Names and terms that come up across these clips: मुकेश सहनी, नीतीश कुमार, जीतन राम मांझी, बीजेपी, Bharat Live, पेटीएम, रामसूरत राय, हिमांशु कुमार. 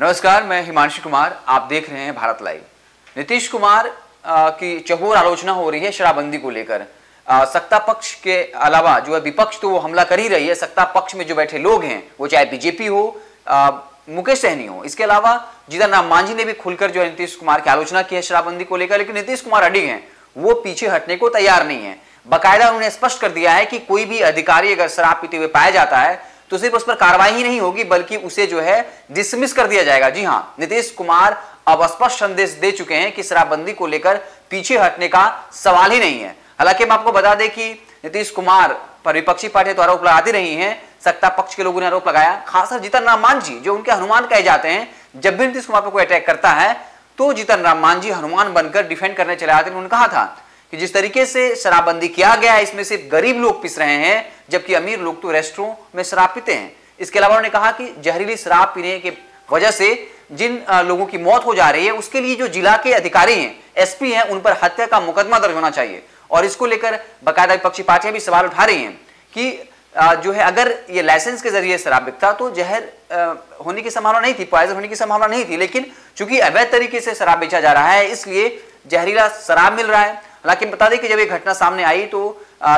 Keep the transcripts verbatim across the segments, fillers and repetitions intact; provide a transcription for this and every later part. नमस्कार, मैं हिमांशु कुमार, आप देख रहे हैं भारत लाइव। नीतीश कुमार आ, की चहुर आलोचना हो रही है शराबबंदी को लेकर। सत्ता पक्ष के अलावा जो है विपक्ष तो वो हमला कर ही रही है। सत्ता पक्ष में जो बैठे लोग हैं वो चाहे बीजेपी हो, आ, मुकेश सहनी हो, इसके अलावा जीतन राम मांझी ने भी खुलकर जो है नीतीश कुमार की आलोचना की है शराबबंदी को लेकर। लेकिन नीतीश कुमार अडिग हैं, वो पीछे हटने को तैयार नहीं है। बाकायदा उन्होंने स्पष्ट कर दिया है कि कोई भी अधिकारी अगर शराब पीते हुए पाया जाता है तो सिर्फ उस पर कार्रवाई ही नहीं होगी बल्कि उसे जो है डिसमिस कर दिया जाएगा। जी हां, नीतीश कुमार अब स्पष्ट संदेश दे चुके हैं कि शराबबंदी को लेकर पीछे हटने का सवाल ही नहीं है। हालांकि मैं आपको बता दें कि नीतीश कुमार पर विपक्षी पार्टियां तो आरोप लगाती रही हैं, सत्ता पक्ष के लोगों ने आरोप लगाया, खासकर जीतन राम मांझी जो उनके हनुमान कहे जाते हैं। जब भी नीतीश कुमार पर कोई अटैक करता है तो जीतन राम मांझी हनुमान बनकर डिफेंड करने चले आते हैं। उन्होंने कहा था कि जिस तरीके से शराबबंदी किया गया है इसमें सिर्फ गरीब लोग पिस रहे हैं, जबकि अमीर लोग तो रेस्टोरों में शराब पीते हैं। इसके अलावा उन्होंने कहा कि जहरीली शराब पीने की वजह से जिन लोगों की मौत हो जा रही है उसके लिए जो जिला के अधिकारी हैं, एसपी हैं, उन पर हत्या का मुकदमा दर्ज होना चाहिए। और इसको लेकर बाकायदा विपक्षी पार्टियां भी सवाल उठा रही हैं कि जो है अगर ये लाइसेंस के जरिए शराब बिकता तो जहर होने की संभावना नहीं थी, पॉइजन होने की संभावना नहीं थी, लेकिन चूंकि अवैध तरीके से शराब बेचा जा रहा है इसलिए जहरीला शराब मिल रहा है। हालांकि बता दें कि जब ये घटना सामने आई तो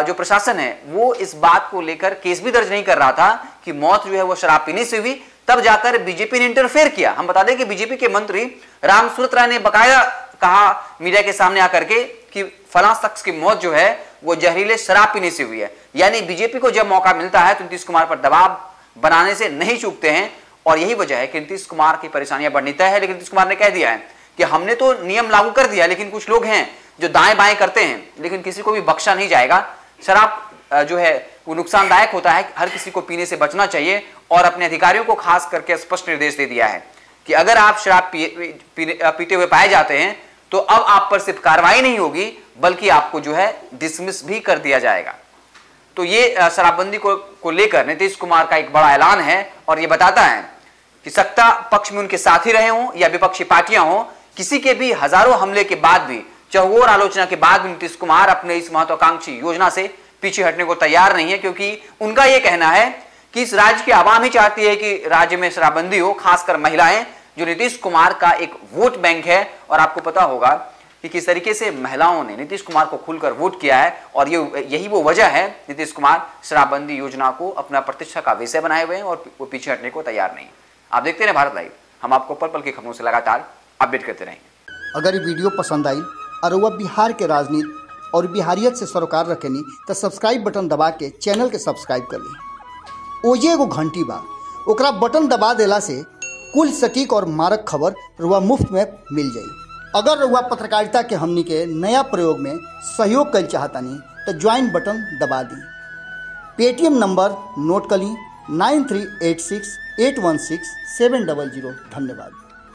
जो प्रशासन है वो इस बात को लेकर केस भी दर्ज नहीं कर रहा था कि मौत जो है वो शराब पीने से हुई। तब जाकर बीजेपी ने इंटरफेयर किया। हम बता दें कि बीजेपी के मंत्री रामसूरत राय ने बकायदा कहा मीडिया के सामने आकर के कि फला शख्स की मौत जो है वो जहरीले शराब पीने से हुई है। यानी बीजेपी को जब मौका मिलता है तो नीतीश कुमार पर दबाव बनाने से नहीं चूकते हैं और यही वजह है कि नीतीश कुमार की परेशानियां बढ़नी तय है। लेकिन नीतीश कुमार ने कह दिया है कि हमने तो नियम लागू कर दिया लेकिन कुछ लोग हैं जो दाएं बाएं करते हैं, लेकिन किसी को भी बख्शा नहीं जाएगा। शराब जो है वो नुकसानदायक होता है, हर किसी को पीने से बचना चाहिए। और अपने अधिकारियों को खास करके स्पष्ट निर्देश दे दिया है कि अगर आप शराब पी, पी, पीते हुए पाए जाते हैं तो अब आप पर सिर्फ कार्रवाई नहीं होगी बल्कि आपको जो है डिसमिस भी कर दिया जाएगा। तो ये शराबबंदी को, को लेकर नीतीश कुमार का एक बड़ा ऐलान है और ये बताता है कि सत्ता पक्ष में उनके साथी रहे हों या विपक्षी पार्टियां हों, किसी के भी हजारों हमले के बाद भी, चहुर आलोचना के बाद भी नीतीश कुमार अपने इस महत्वाकांक्षी योजना से पीछे हटने को तैयार नहीं है। क्योंकि उनका यह कहना है कि इस राज्य की आवाम ही चाहती है कि राज्य में शराबबंदी हो, खासकर महिलाएं जो नीतीश कुमार का एक वोट बैंक है। और आपको पता होगा कि किस तरीके से महिलाओं ने नीतीश कुमार को खुलकर वोट किया है और ये यही वो वजह है नीतीश कुमार शराबबंदी योजना को अपना प्रतिष्ठा का विषय बनाए हुए हैं और वो पीछे हटने को तैयार नहीं। आप देखते रहे भारत लाइव, हम आपको पल पल की खबरों से लगातार अपडेट करते रहेंगे। अगर ये वीडियो पसंद आई और वह बिहार के राजनीति और बिहारियत से सरोकार रखेनी तो सब्सक्राइब बटन दबा के चैनल के सब्सक्राइब कर ली। ओजे एगो घंटी बा, ओकरा बटन दबा देला से कुल सटीक और मारक खबर रुआ मुफ्त में मिल जाई। अगर रुआ पत्रकारिता के हमनी के नया प्रयोग में सहयोग कर चाहतानी तो ज्वाइन बटन दबा दी। पेटीएम नंबर नोट कर ली nine three eight six eight one six seven double zero. धन्यवाद।